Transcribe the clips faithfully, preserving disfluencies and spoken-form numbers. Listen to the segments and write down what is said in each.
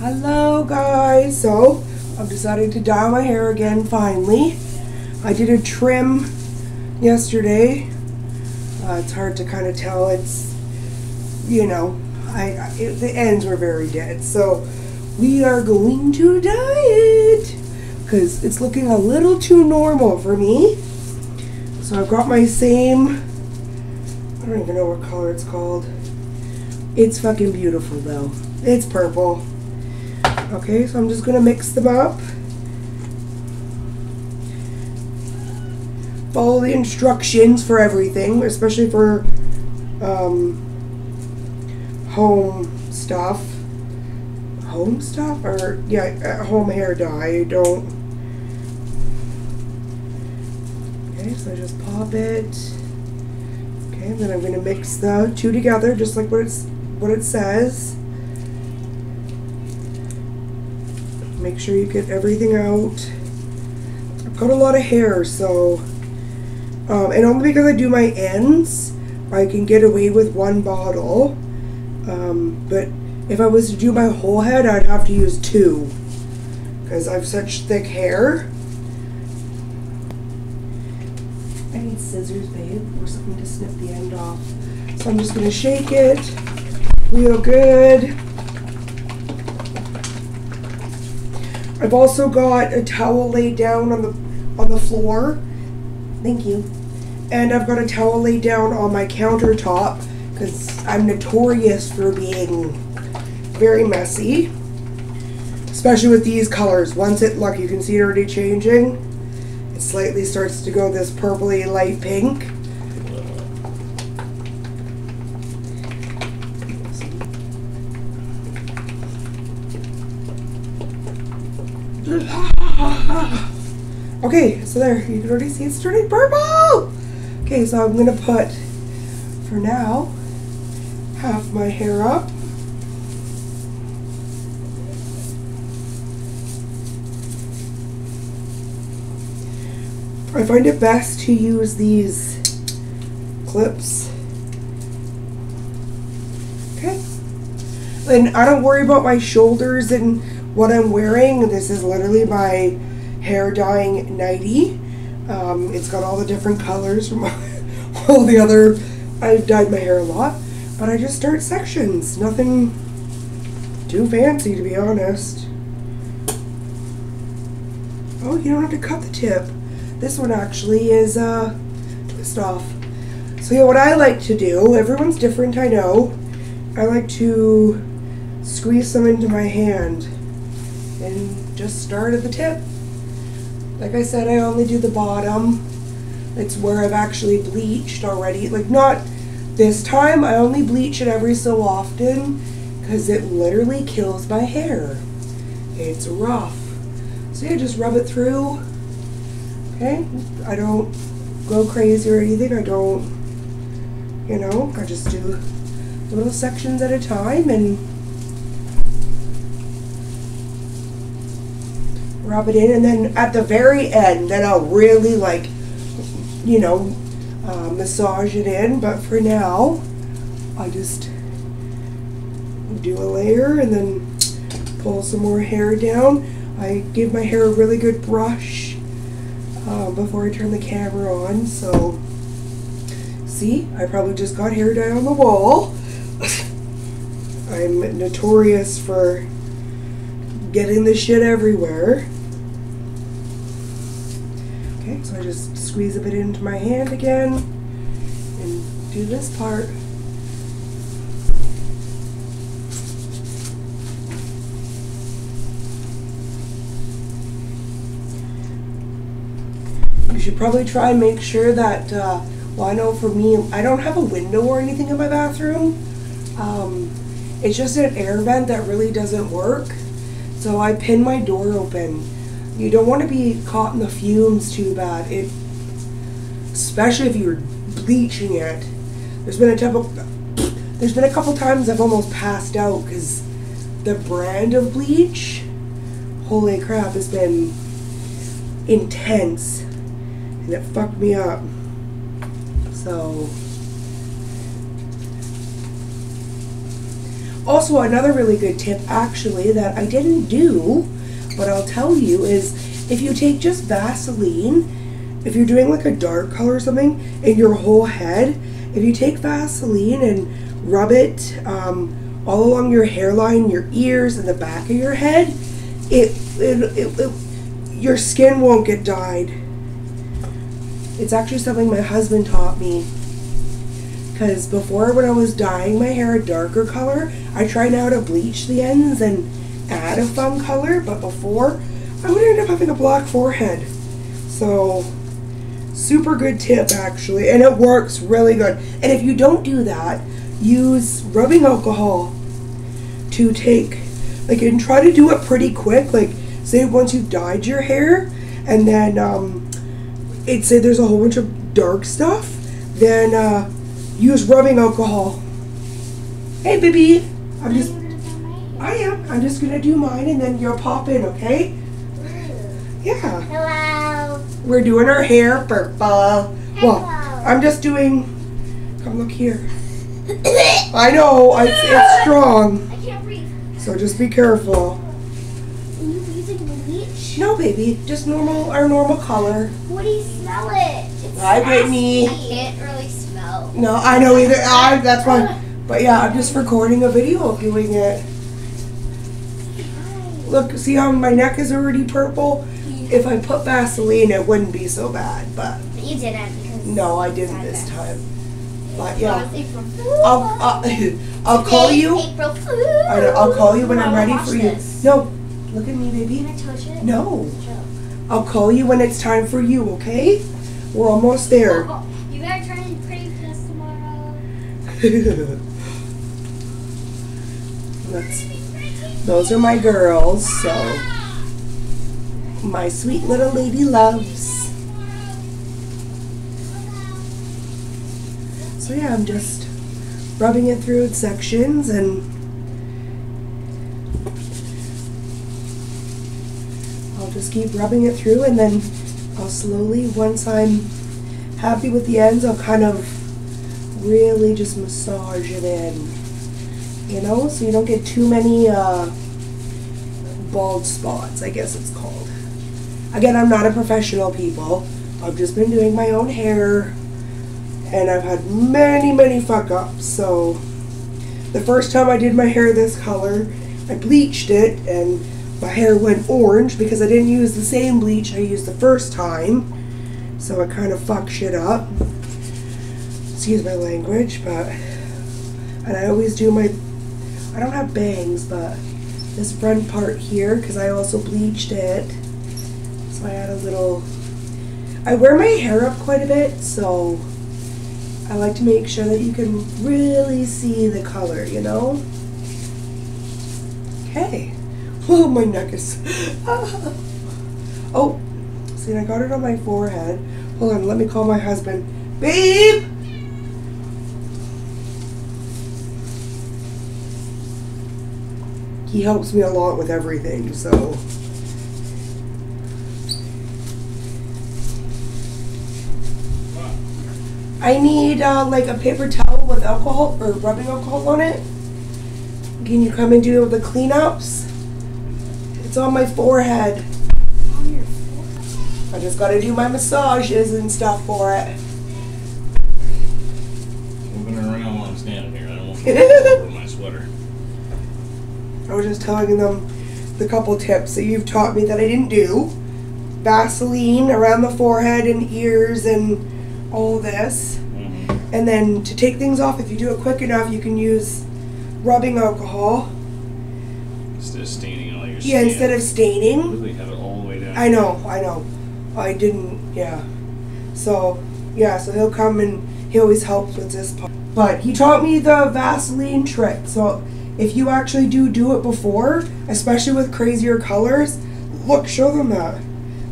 Hello guys, so I've decided to dye my hair again finally. I did a trim yesterday. Uh, it's hard to kind of tell, it's, you know, I it, the ends were very dead. So we are going to dye it because it's looking a little too normal for me. So I've got my same, I don't even know what color it's called. It's fucking beautiful though. It's purple. Okay, so I'm just going to mix them up. Follow the instructions for everything, especially for um, home stuff. Home stuff? Or, yeah, home hair dye. Don't. Okay, so I just pop it. Okay, and then I'm going to mix the two together, just like what it's, what it says. Make sure you get everything out. I've got a lot of hair, so um, and only because I do my ends I can get away with one bottle, um, but if I was to do my whole head I'd have to use two because I have such thick hair. I need scissors, babe, or something to snip the end off. So I'm just going to shake it real good. I've also got a towel laid down on the on the floor. Thank you. And I've got a towel laid down on my countertop because I'm notorious for being very messy, especially with these colors. Once it, look, you can see it already changing. It slightly starts to go this purpley light pink. Okay, so there, you can already see it's turning purple! Okay, so I'm gonna put, for now, half my hair up. I find it best to use these clips. Okay. And I don't worry about my shoulders and what I'm wearing. This is literally my hair dyeing nightie. Um, it's got all the different colors from all the other. I've dyed my hair a lot, but I just start sections. Nothing too fancy, to be honest. Oh, you don't have to cut the tip. This one actually is a twist off. So yeah, what I like to do, everyone's different, I know. I like to squeeze some into my hand and just start at the tip. Like I said, I only do the bottom. It's where I've actually bleached already. Like, not this time. I only bleach it every so often because it literally kills my hair. It's rough. So yeah, just rub it through. Okay? I don't go crazy or anything. I don't, you know, I just do little sections at a time and rub it in, and then at the very end, then I'll really, like, you know, uh, massage it in, but for now, I just do a layer and then pull some more hair down. I give my hair a really good brush uh, before I turn the camera on, so, see, I probably just got hair dye on the wall. I'm notorious for getting the shit everywhere. Okay, so I just squeeze a bit into my hand again and do this part. You should probably try and make sure that, uh, well, I know for me, I don't have a window or anything in my bathroom. Um, it's just an air vent that really doesn't work. So I pin my door open. You don't want to be caught in the fumes too bad, it, especially if you're bleaching it. There's been a couple, there's been a couple times I've almost passed out because the brand of bleach, holy crap, has been intense and it fucked me up. So. Also, another really good tip, actually, that I didn't do, but I'll tell you, is if you take just Vaseline, if you're doing like a dark color or something in your whole head, if you take Vaseline and rub it um, all along your hairline, your ears, and the back of your head, it, it, it, it your skin won't get dyed. It's actually something my husband taught me. Because before, when I was dyeing my hair a darker color, I try now to bleach the ends and add a fun color, but before, I would end up having a black forehead. So, super good tip, actually, and it works really good. And if you don't do that, use rubbing alcohol to take, like, and try to do it pretty quick. Like, say once you've dyed your hair, and then, um, it say there's a whole bunch of dark stuff, then, uh, use rubbing alcohol. Hey, baby. I'm just. I am. I'm just gonna do mine, and then you'll pop in, okay? Yeah. Hello. We're doing our hair purple. Well, I'm just doing. Come look here. I know. I, it's strong. I can't breathe. So just be careful. Are you using bleach? No, baby. Just normal. Our normal color. What do you smell it? It's Hi, Brittany. I can't really smell. No, I know either. I, that's why. But yeah, I'm just recording a video of doing it. Look, see how my neck is already purple? If I put Vaseline, it wouldn't be so bad. But you didn't. No, I didn't this time. But yeah, I'll I'll, I'll call you. I'll call you when I'm ready for you. No, look at me, baby. Can I touch it? No. I'll call you when it's time for you. Okay? We're almost there. You better try and pretty this tomorrow. That's, those are my girls, so my sweet little lady loves. So yeah, I'm just rubbing it through in sections and I'll just keep rubbing it through, and then I'll slowly, once I'm happy with the ends, I'll kind of really just massage it in, you know, so you don't get too many uh, bald spots, I guess it's called. Again, I'm not a professional, people. I've just been doing my own hair, and I've had many, many fuck-ups. So the first time I did my hair this color, I bleached it, and my hair went orange because I didn't use the same bleach I used the first time. So I kind of fuck shit up. Excuse my language, but... And I always do my... I don't have bangs, but this front part here, because I also bleached it. So I had a little... I wear my hair up quite a bit, so... I like to make sure that you can really see the color, you know? Okay. Oh, my neck is... Oh! And I got it on my forehead. Hold on, let me call my husband. Babe! He helps me a lot with everything, so. I need uh, like a paper towel with alcohol or rubbing alcohol on it. Can you come and do the cleanups? It's on my forehead. I just gotta do my massages and stuff for it. Moving around while I'm standing here. I don't want to over my sweater. I was just telling them the couple tips that you've taught me that I didn't do. Vaseline around the forehead and ears and all this. Mm-hmm. And then to take things off, if you do it quick enough, you can use rubbing alcohol. Instead of staining all your skin. Yeah, instead of staining. You really have it all the way down. I know, I know. I didn't, yeah. So, yeah, so he'll come and he always helps with this part. But he taught me the Vaseline trick. So if you actually do do it before, especially with crazier colors, look, show them that.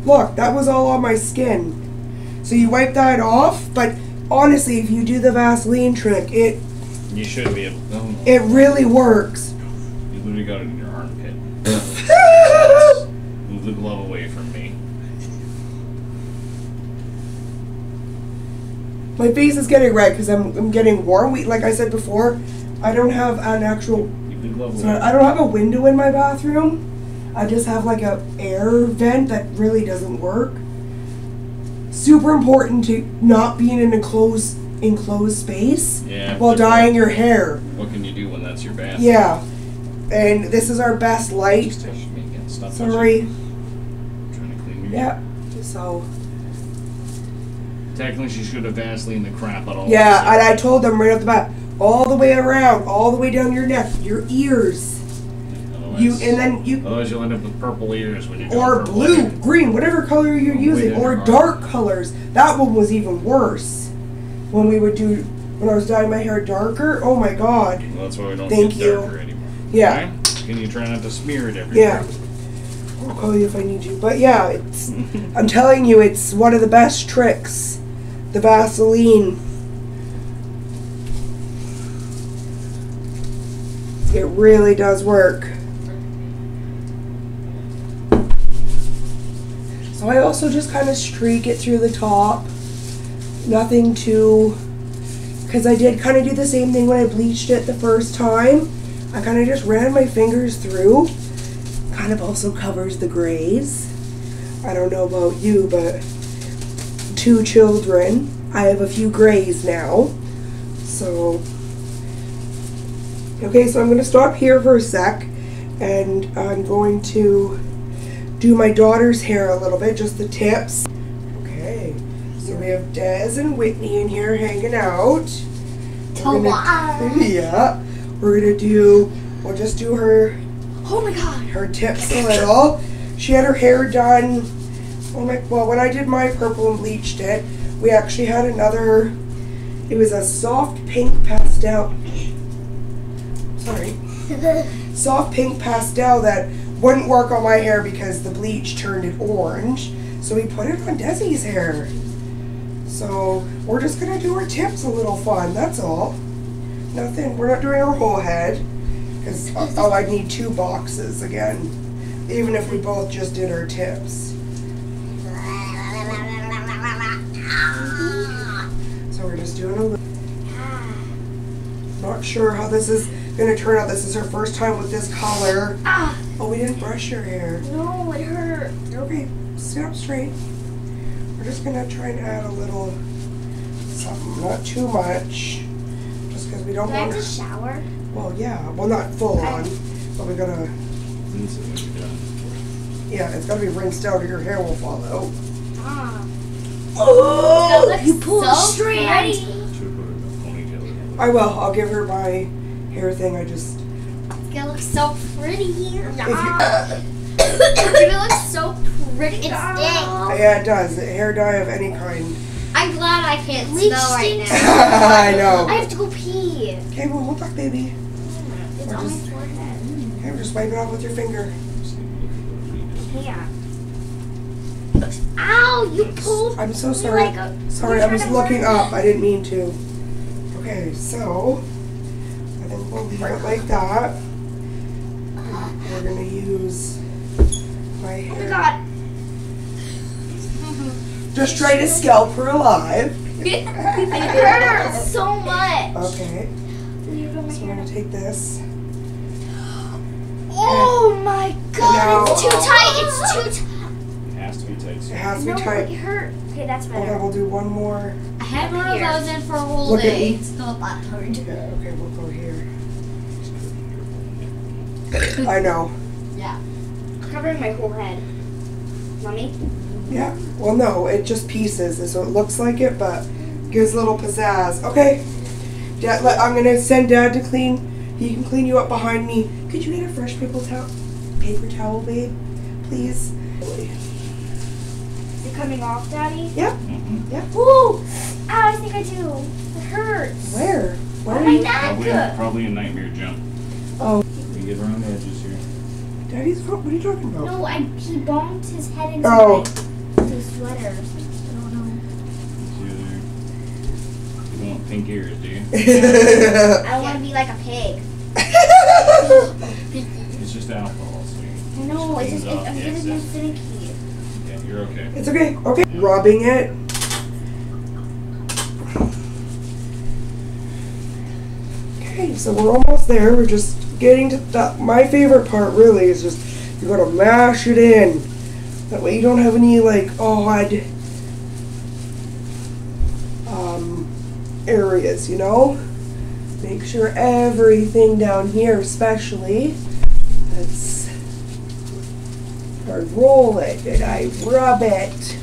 Look, that was all on my skin. So you wipe that off, but honestly, if you do the Vaseline trick, it... You should be able to. It really works. You literally got it in your armpit. Move the glove away from me. My face is getting red because I'm, I'm getting warm. We, like I said before, I don't have an actual global. So I don't have a window in my bathroom. I just have like a air vent that really doesn't work. Super important to not be in an enclosed enclosed space yeah, while dyeing your hair. What can you do when that's your bathroom? Yeah. And this is our best light. Stop Sorry. I'm trying to clean your Yeah. Hair. So technically she should have Vaseline the crap out of all Yeah, and I told them right off the bat, all the way around, all the way down your neck, your ears. Otherwise, you and then you otherwise you'll end up with purple ears when you Or blue, hair. green, whatever color you're oh, using, or dark colors. That one was even worse. When we would do when I was dyeing my hair darker, oh my god. Well, that's why we don't Thank get you. darker anymore. Yeah. Okay? Can you try not to smear it everywhere? Yeah. I'll call you if I need you. But yeah, it's I'm telling you, it's one of the best tricks. The Vaseline. It really does work. So I also just kind of streak it through the top. Nothing too... Because I did kind of do the same thing when I bleached it the first time. I kind of just ran my fingers through. Kind of also covers the grays. I don't know about you, but two children. I have a few grays now. So... Okay, so I'm going to stop here for a sec, and I'm going to do my daughter's hair a little bit, just the tips. Okay, so we have Des and Whitney in here hanging out. We're gonna, yeah, we're going to do, we'll just do her, oh my god, her tips a little. She had her hair done, oh my, well, when I did my purple and bleached it, we actually had another, it was a soft pink pastel. Sorry. Soft pink pastel that wouldn't work on my hair because the bleach turned it orange. So we put it on Desi's hair. So we're just going to do our tips a little fun, that's all. Nothing, we're not doing our whole head. Because, oh, I'd need two boxes again. Even if we both just did our tips. So we're just doing a little. Not sure how this is going to turn out. This is her first time with this color. Ah. Oh, we didn't brush your hair. No, it hurt. Okay, sit up straight. We're just going to try and add a little something, not too much. Just because we don't want to shower. Well, yeah. Well, not full I... on, but we got to... Yeah, it's got to be rinsed out or your hair will fall out. Ah. Oh, you pulled so straight. I will. I'll give her my... hair thing, I just... It's gonna look so pretty here. Yeah. It's gonna look so pretty. It's oh. Yeah, it does. Hair dye of any kind. I'm glad I can't Bleached smell right now. I know. I have to go pee. Okay, well, hold up, baby. It's on just, my forehead. Okay, we're just wiping it off with your finger. Yeah. Ow, you pulled... I'm so sorry. Like a, sorry, I was looking up. I didn't mean to. Okay, so... We'll leave it like that. And we're gonna use my hair. Oh my god! Just try to scalp her alive. It hurts so much. Okay. So I'm gonna take this. Oh and my god! It's too tight. It's too tight. It has to be tight. It has to be no, tight. It hurt. Okay, that's better. Okay, we'll do one more. I had one of those in for a whole Look day. It's not that hard. Yeah. Okay, we'll go here. I know. Yeah. Covering my whole head. Mommy? Yeah. Well, no, it just pieces, so it looks like it, but gives a little pizzazz. Okay. Dad, I'm going to send Dad to clean. He can clean you up behind me. Could you get a fresh paper towel, paper towel, babe? Please? Is it coming off, Daddy? Yep. Mm-hmm. Yep. Ooh! I think I do. It hurts. Where? Where are you? Probably, probably a nightmare jump. Oh. Get around the edges here. Daddy's foot? What are you talking about? No, I, he bonked his head into oh. my, his sweater. I don't know. You want pink ears, do you? I want to be like a pig. It's just alcohol. So no, it's just, it's, I'm getting more finicky. Yeah, you're okay. It's okay. Okay. Yeah. Rubbing it. Okay, so we're almost there. We're just... getting to that. My favorite part really is just you're gonna mash it in. That way you don't have any like odd um, areas, you know. Make sure everything down here, especially, that's I roll it and I rub it.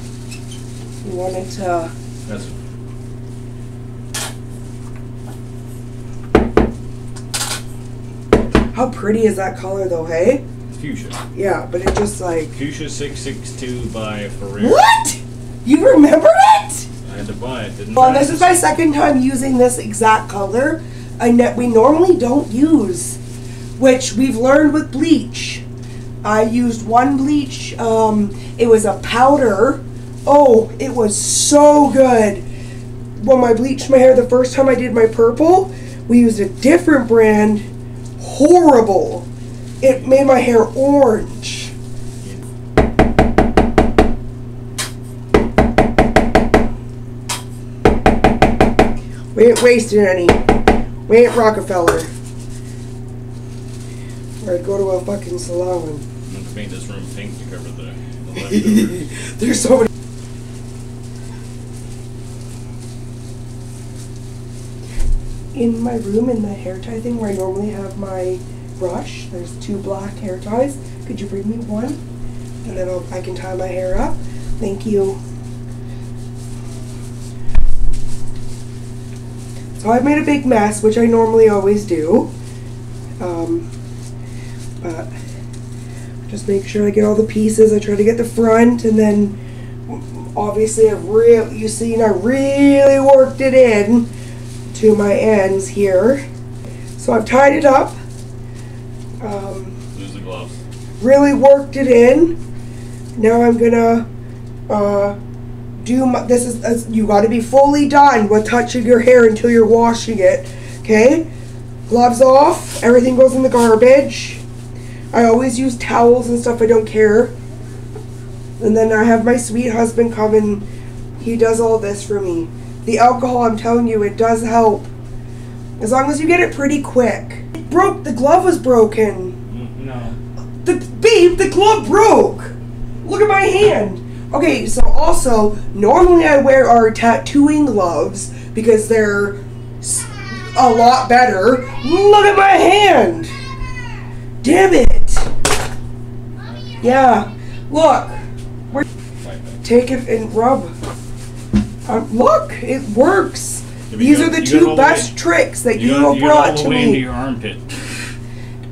You want it to. That's how pretty is that color though, hey? Fuchsia. Yeah, but it just like... Fuchsia six six two by Ferrari. What? You remember it? I had to buy it, didn't I? Well, this is my second time using this exact color. I ne we normally don't use, which we've learned with bleach. I used one bleach. Um, it was a powder. Oh, it was so good. When I bleached my hair the first time I did my purple, we used a different brand. Horrible. It made my hair orange. We ain't wasting any. We ain't Rockefeller. Or I'd go to a fucking salon. I'm gonna paint this room pink to cover the, the leftovers. There's so many. In my room, in the hair tie thing where I normally have my brush, there's two black hair ties. Could you bring me one? And then I'll, I can tie my hair up. Thank you. So I've made a big mess, which I normally always do. Um, but just make sure I get all the pieces. I try to get the front, and then obviously I've real. You seen I really worked it in to my ends here. So I've tied it up. Um, Lose the gloves. Really worked it in. Now I'm gonna uh, do my, this is, uh, you gotta be fully done with touching your hair until you're washing it, okay? Gloves off, everything goes in the garbage. I always use towels and stuff, I don't care. And then I have my sweet husband come and he does all this for me. The alcohol, I'm telling you, it does help. As long as you get it pretty quick. It broke. The glove was broken. No. The, babe, the glove broke. Look at my hand. Okay, so also, normally I wear our tattooing gloves because they're a lot better. Look at my hand. Damn it. Yeah. Look. We're take it and rub. Um, look, it works. Yeah, These got, are the two best the tricks that you, you got, have you brought all the to way me. Into your armpit.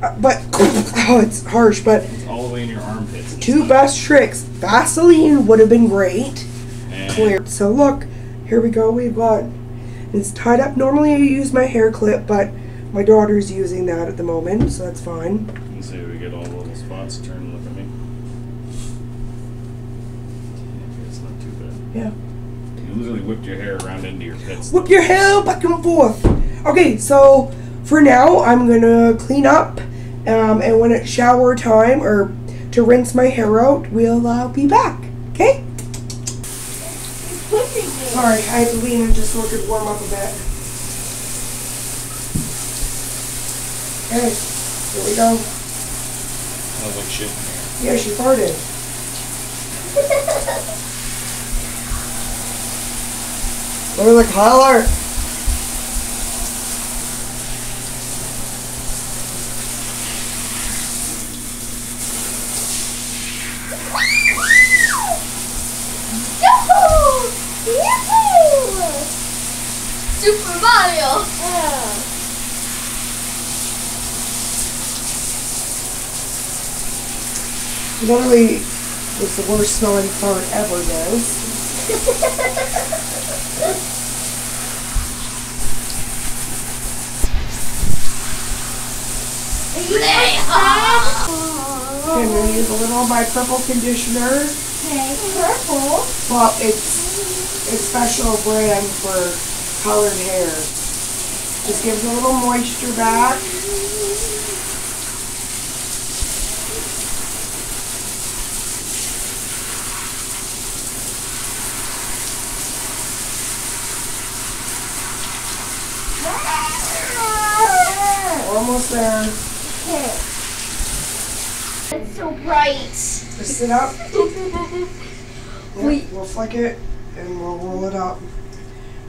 Uh, but oh, it's harsh. But it's all the way in your armpit. Two best tricks. Vaseline would have been great. And clear. So look, here we go. We've got it's tied up. Normally I use my hair clip, but my daughter's using that at the moment, so that's fine. Let's see if we get all the little spots. Turn and look at me. Okay, it's not too bad. Yeah. You literally whipped your hair around into your pits. Whip your hair back and forth. Okay, so for now, I'm going to clean up. Um, and when it's shower time, or to rinse my hair out, we'll uh, be back. Okay? Sorry, I had to lean in just so it could warm up a bit. Okay, here we go. Smells like shit in here. Yeah, she farted. Look at the color! Super Mario! Yeah. Literally, it's the worst smelling fart ever, guys. I'm going to use a little of my purple conditioner. Okay, purple? Well, it's a special brand for colored hair. Just gives a little moisture back. Almost there. it. It's so bright. Just sit up. Yep, we we'll flick it and we'll roll it up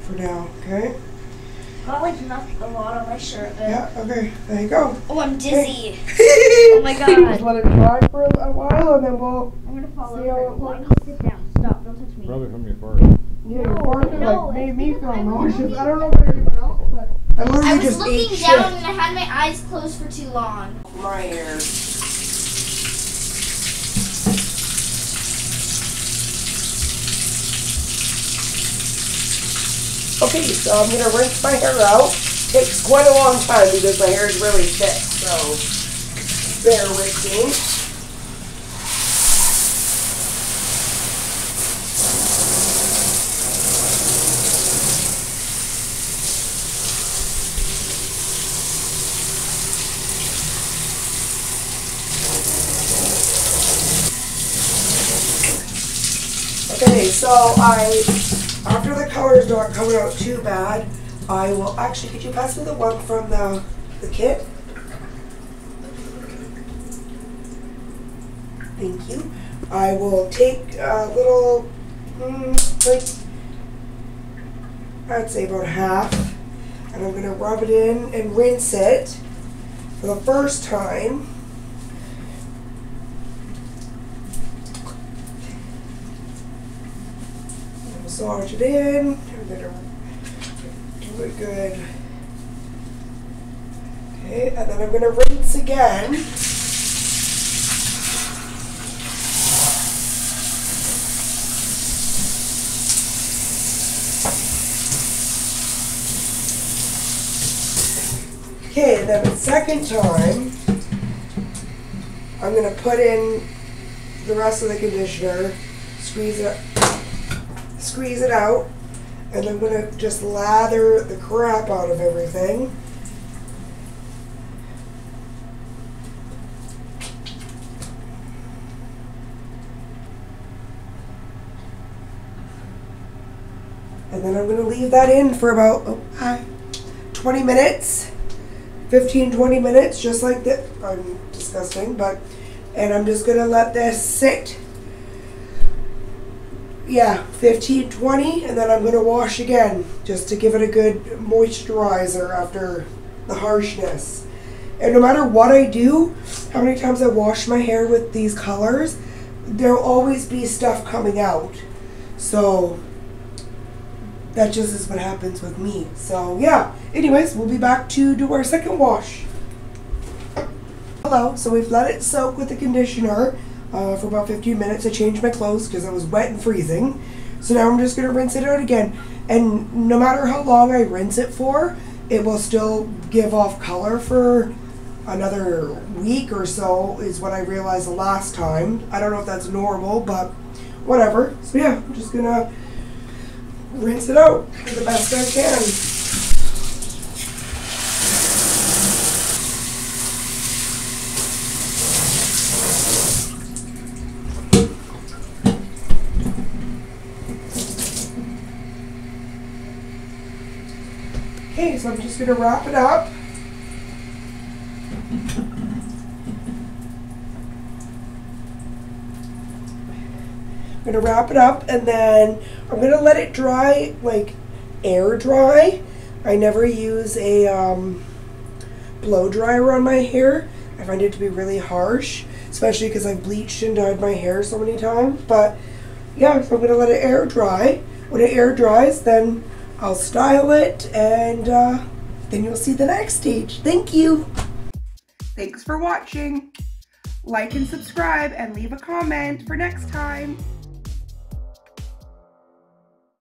for now, okay? Got like not a lot on my shirt. But yeah, okay, there you go. Oh, I'm dizzy. Oh my god. Just let it dry for a while and then we'll. I'm gonna fall over. It well, sit down. Stop, don't touch me. Probably from your fart. Yeah, your fart no, like made me feel nauseous. I don't know about anyone else, but. I, I was just looking down shit. And I had my eyes closed for too long. My hair. Okay, so I'm going to rinse my hair out. Takes quite a long time because my hair is really thick, so bear with me. Okay, so I... after the color is not coming out too bad, I will actually, could you pass me the one from the, the kit? Thank you. I will take a little, mm, like, I'd say about half, and I'm going to rub it in and rinse it for the first time. Massage it in, I'm gonna do it good. Okay, and then I'm gonna rinse again. Okay, then the second time, I'm gonna put in the rest of the conditioner, squeeze it. Squeeze it out, and I'm going to just lather the crap out of everything. And then I'm going to leave that in for about oh, hi, twenty minutes, fifteen, twenty minutes, just like this. I'm disgusting, but, and I'm just going to let this sit. Yeah, fifteen, twenty, and then I'm going to wash again just to give it a good moisturizer after the harshness. And no matter what I do, how many times I wash my hair with these colors, there'll always be stuff coming out. So that just is what happens with me. So yeah, anyways, we'll be back to do our second wash. Hello, so we've let it soak with the conditioner. Uh, for about fifteen minutes, I changed my clothes because I was wet and freezing. So now I'm just going to rinse it out again. And no matter how long I rinse it for, it will still give off color for another week or so, is what I realized the last time. I don't know if that's normal, but whatever. So yeah, I'm just going to rinse it out to the best I can. Okay, so I'm just going to wrap it up. I'm going to wrap it up and then I'm going to let it dry, like air dry. I never use a um, blow dryer on my hair. I find it to be really harsh, especially because I've bleached and dyed my hair so many times. But yeah, so I'm going to let it air dry. When it air dries, then I'll style it, and uh, then you'll see the next stage. Thank you. Thanks for watching. Like and subscribe, and leave a comment for next time.